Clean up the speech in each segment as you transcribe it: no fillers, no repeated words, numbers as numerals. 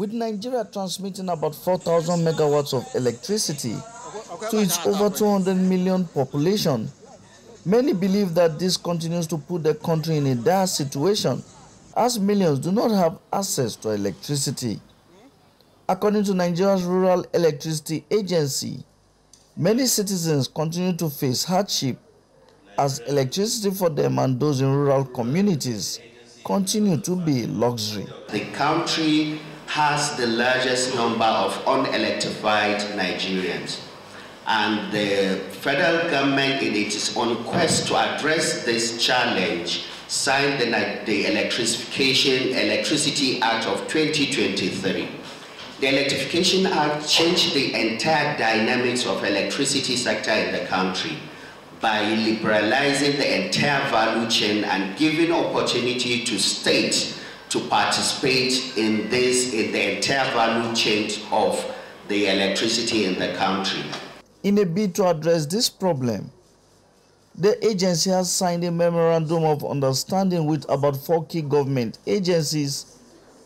with Nigeria transmitting about 4,000 megawatts of electricity to its over 200 million population. Many believe that this continues to put the country in a dire situation, as millions do not have access to electricity. According to Nigeria's Rural Electricity Agency, many citizens continue to face hardship as electricity for them and those in rural communities continue to be luxury. The country has the largest number of unelectrified Nigerians, and the federal government, in its own quest to address this challenge, signed the Electrification Electricity Act of 2023. The Electrification Act changed the entire dynamics of electricity sector in the country by liberalizing the entire value chain and giving opportunity to states to participate in the entire value chain of the electricity in the country. In a bid to address this problem, the agency has signed a memorandum of understanding with about 4 key government agencies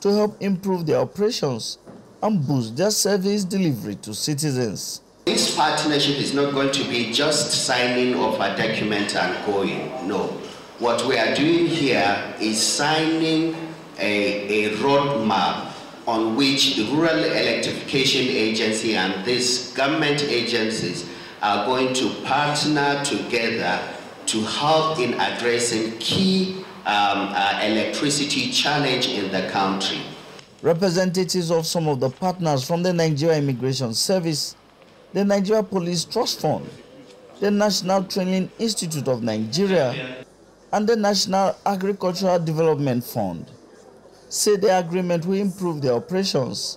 to help improve their operations and boost their service delivery to citizens. This partnership is not going to be just signing of a document and going, no. What we are doing here is signing a roadmap on which the Rural Electrification Agency and these government agencies are going to partner together to help in addressing key electricity challenge in the country. Representatives of some of the partners from the Nigeria Immigration Service, the Nigeria Police Trust Fund, the National Training Institute of Nigeria, and the National Agricultural Development Fund say the agreement will improve their operations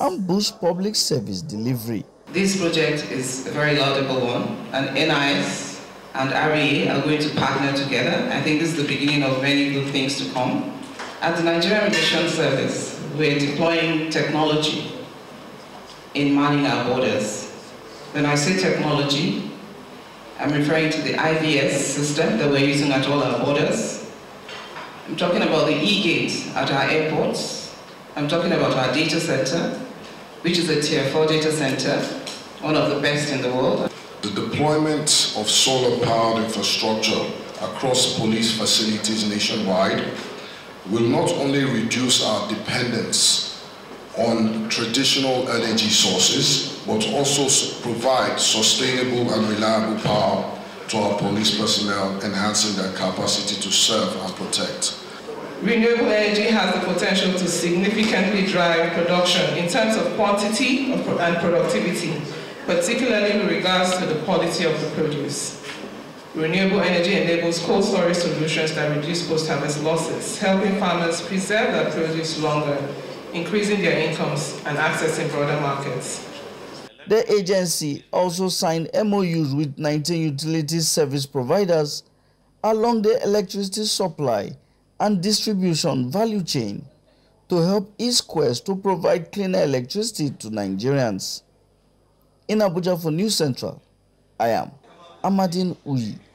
and boost public service delivery. This project is a very laudable one, and NIS and REA are going to partner together. I think this is the beginning of many good things to come. At the Nigeria Mission Service, we're deploying technology in manning our borders. When I say technology, I'm referring to the IVS system that we're using at all our borders. I'm talking about the e-gate at our airports. I'm talking about our data center, which is a tier 4 data center, one of the best in the world. The deployment of solar-powered infrastructure across police facilities nationwide will not only reduce our dependence on traditional energy sources, but also provide sustainable and reliable power to our police personnel, enhancing their capacity to serve and protect. Renewable energy has the potential to significantly drive production in terms of quantity and productivity, particularly with regards to the quality of the produce. Renewable energy enables cold storage solutions that reduce post-harvest losses, helping farmers preserve their produce longer, increasing their incomes and accessing broader markets. The agency also signed MOUs with 19 utility service providers along the electricity supply and distribution value chain to help its quest to provide cleaner electricity to Nigerians. In Abuja for News Central, I am Amadin Uyi.